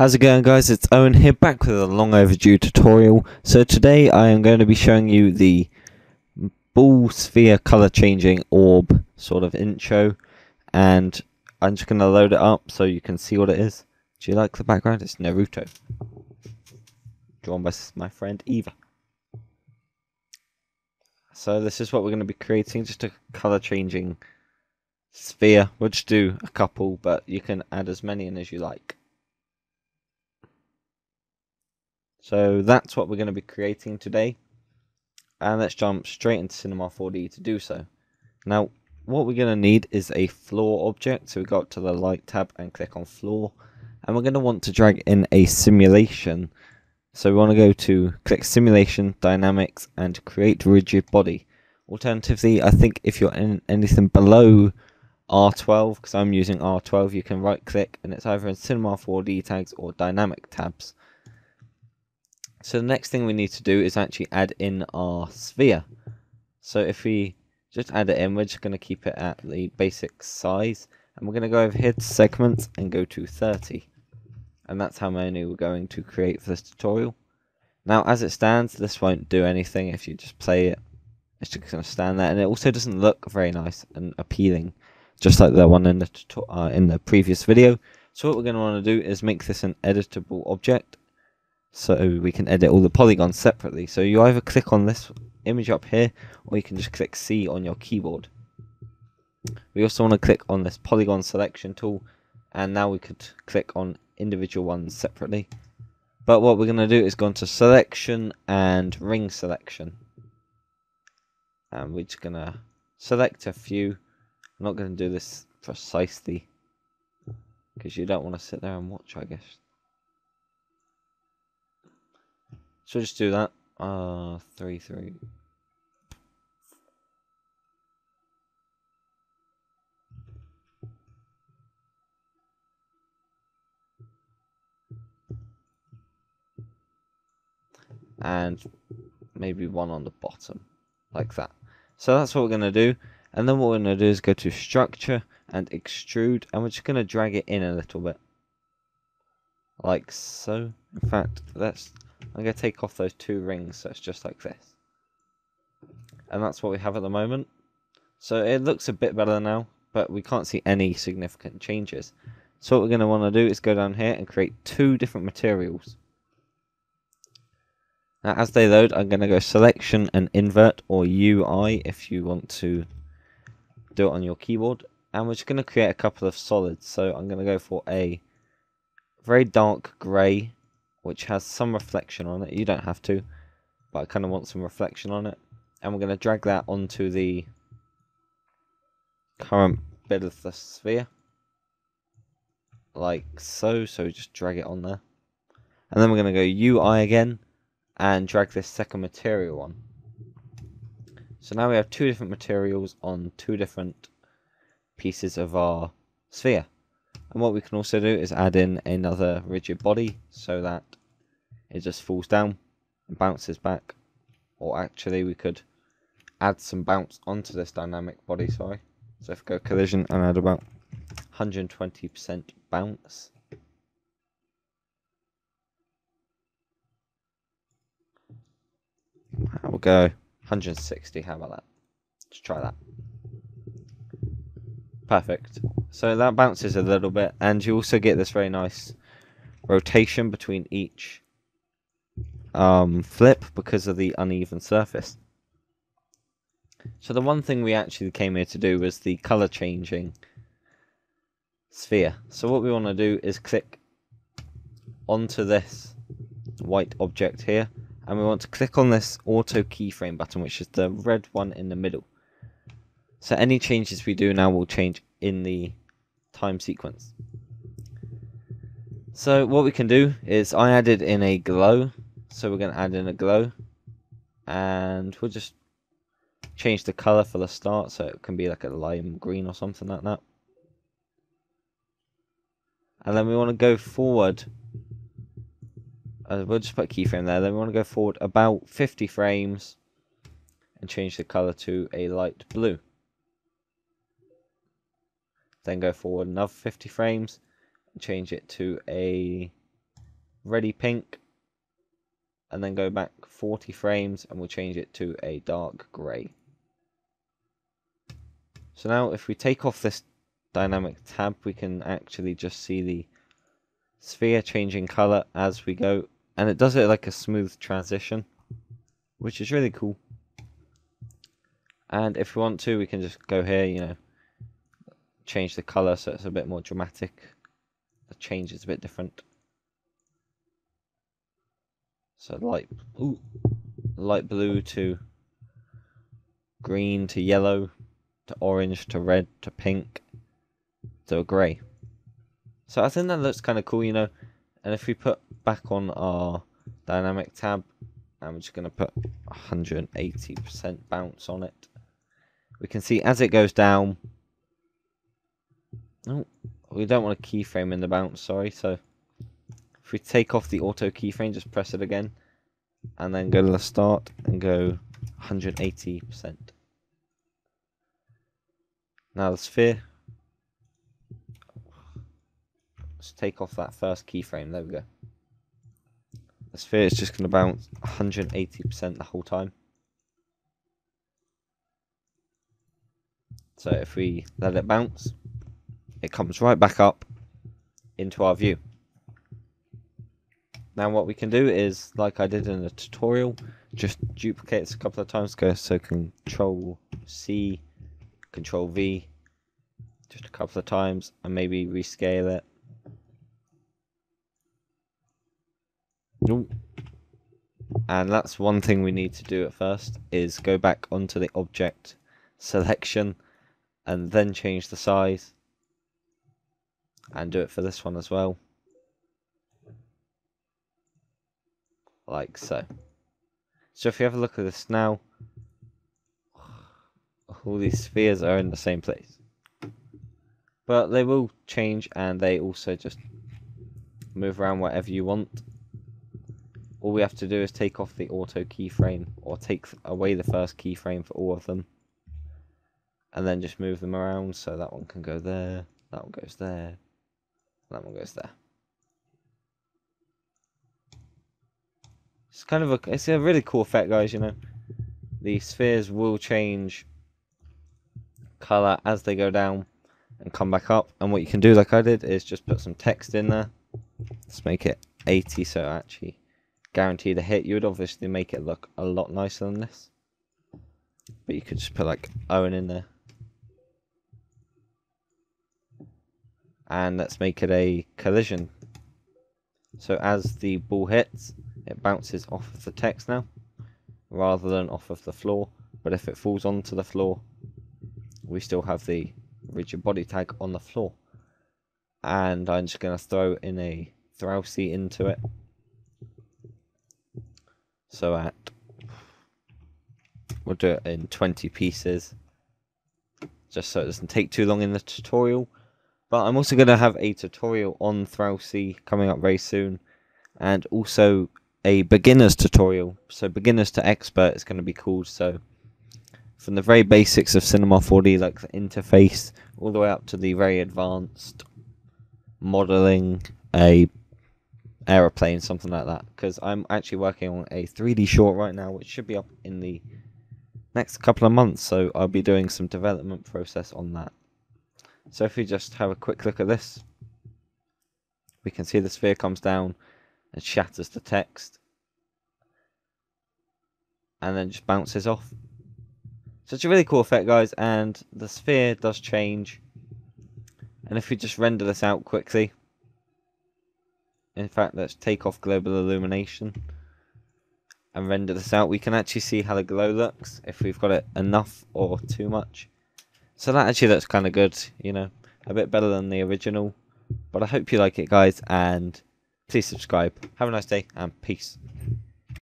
How's it going, guys? It's Owen here, back with a long overdue tutorial. So today I am going to be showing you the ball sphere color changing orb sort of intro, and I'm just going to load it up so you can see what it is. Do you like the background? It's Naruto, drawn by my friend Eva. So this is what we're going to be creating, just a color changing sphere. We'll just do a couple, but you can add as many in as you like. So that's what we're going to be creating today, and let's jump straight into Cinema 4D to do so. Now what we're going to need is a floor object, so we go up to the light tab and click on floor, and we're going to want to drag in a simulation. So we want to go to click simulation, dynamics, and create rigid body. Alternatively, I think if you're in anything below R12, because I'm using R12, you can right click and it's either in Cinema 4D tags or dynamic tabs. So the next thing we need to do is actually add in our sphere. So if we just add it in, we're just going to keep it at the basic size. And we're going to go over here to segments and go to 30. And that's how many we're going to create for this tutorial. Now as it stands, this won't do anything if you just play it. It's just going to stand there. And it also doesn't look very nice and appealing, just like the one in the previous video. So what we're going to want to do is make this an editable object, so we can edit all the polygons separately. So you either click on this image up here, or you can just click C on your keyboard. We also want to click on this polygon selection tool, and now we could click on individual ones separately. But what we're going to do is go into selection and ring selection, and we're just going to select a few. I'm not going to do this precisely because you don't want to sit there and watch, I guess. So just do that. 3. And maybe one on the bottom, like that. So that's what we're going to do. And then what we're going to do is go to structure and extrude, and we're just going to drag it in a little bit. Like so. In fact, let's... I'm going to take off those two rings, so it's just like this. And that's what we have at the moment. So it looks a bit better now, but we can't see any significant changes. So what we're going to want to do is go down here and create two different materials. Now as they load, I'm going to go selection and invert, or UI if you want to do it on your keyboard. And we're just going to create a couple of solids. So I'm going to go for a very dark grey, which has some reflection on it. You don't have to, but I kind of want some reflection on it. And we're going to drag that onto the current bit of the sphere, like so. So just drag it on there, and then we're going to go UI again and drag this second material on. So now we have two different materials on two different pieces of our sphere. And what we can also do is add in another rigid body, so that it just falls down and bounces back. Or actually we could add some bounce onto this dynamic body, sorry. So if we go collision and add about 120% bounce. We'll go 160, how about that? Let's try that. Perfect. So that bounces a little bit, and you also get this very nice rotation between each flip because of the uneven surface. So the one thing we actually came here to do was the color changing sphere. So what we want to do is click onto this white object here, and we want to click on this auto keyframe button, which is the red one in the middle. So any changes we do now will change in the time sequence. So what we can do is I added in a glow. So we're going to add in a glow, and we'll just change the color for the start. So it can be like a lime green or something like that. And then we want to go forward. We'll just put a keyframe there. Then we want to go forward about 50 frames and change the color to a light blue. Then go forward another 50 frames and change it to a ready pink, and then go back 40 frames and we'll change it to a dark grey. So now if we take off this dynamic tab, we can actually just see the sphere changing colour as we go, and it does it like a smooth transition, which is really cool. And if we want to, we can just go here, you know, change the colour so it's a bit more dramatic, the change is a bit different. So light blue to green to yellow to orange to red to pink to grey. So I think that looks kind of cool, you know. And if we put back on our dynamic tab, I'm just going to put 180% bounce on it. We can see as it goes down. Oh, we don't want a keyframe in the bounce, sorry. So if we take off the auto keyframe, just press it again, and then go to the start and go 180%. Now the sphere. Let's take off that first keyframe, there we go. The sphere is just going to bounce 180% the whole time. So if we let it bounce, it comes right back up into our view. Now what we can do is, like I did in the tutorial, just duplicate this a couple of times. Go, so Control C, Control V, just a couple of times, and maybe rescale it. And that's one thing we need to do at first, is go back onto the object selection and then change the size, and do it for this one as well, like so. So if you have a look at this now, all these spheres are in the same place, but they will change, and they also just move around whatever you want. All we have to do is take off the auto keyframe, or take away the first keyframe for all of them, and then just move them around, so that one can go there, that one goes there, that one goes there. It's kind of it's a really cool effect, guys, you know. The spheres will change colour as they go down and come back up, and what you can do, like I did, is just put some text in there. Let's make it 80, so actually guaranteed a hit. You would obviously make it look a lot nicer than this, but you could just put like Owen in there. And let's make it a collision, so as the ball hits, it bounces off of the text now rather than off of the floor. But if it falls onto the floor, we still have the rigid body tag on the floor. And I'm just going to throw in a Throusey into it. So we'll do it in 20 pieces, just so it doesn't take too long in the tutorial. But I'm also going to have a tutorial on Throusey coming up very soon, and also a beginner's tutorial. So beginners to expert is going to be called. So from the very basics of Cinema 4D, like the interface, all the way up to the very advanced modelling, aeroplane, something like that, because I'm actually working on a 3D short right now, which should be up in the next couple of months, so I'll be doing some development process on that. So if we just have a quick look at this, we can see the sphere comes down and shatters the text, and then just bounces off. So it's a really cool effect, guys, and the sphere does change. And if we just render this out quickly, in fact, let's take off global illumination and render this out. We can actually see how the glow looks, if we've got it enough or too much. So that actually looks kind of good, you know, a bit better than the original. But I hope you like it, guys, and please subscribe. Have a nice day, and peace.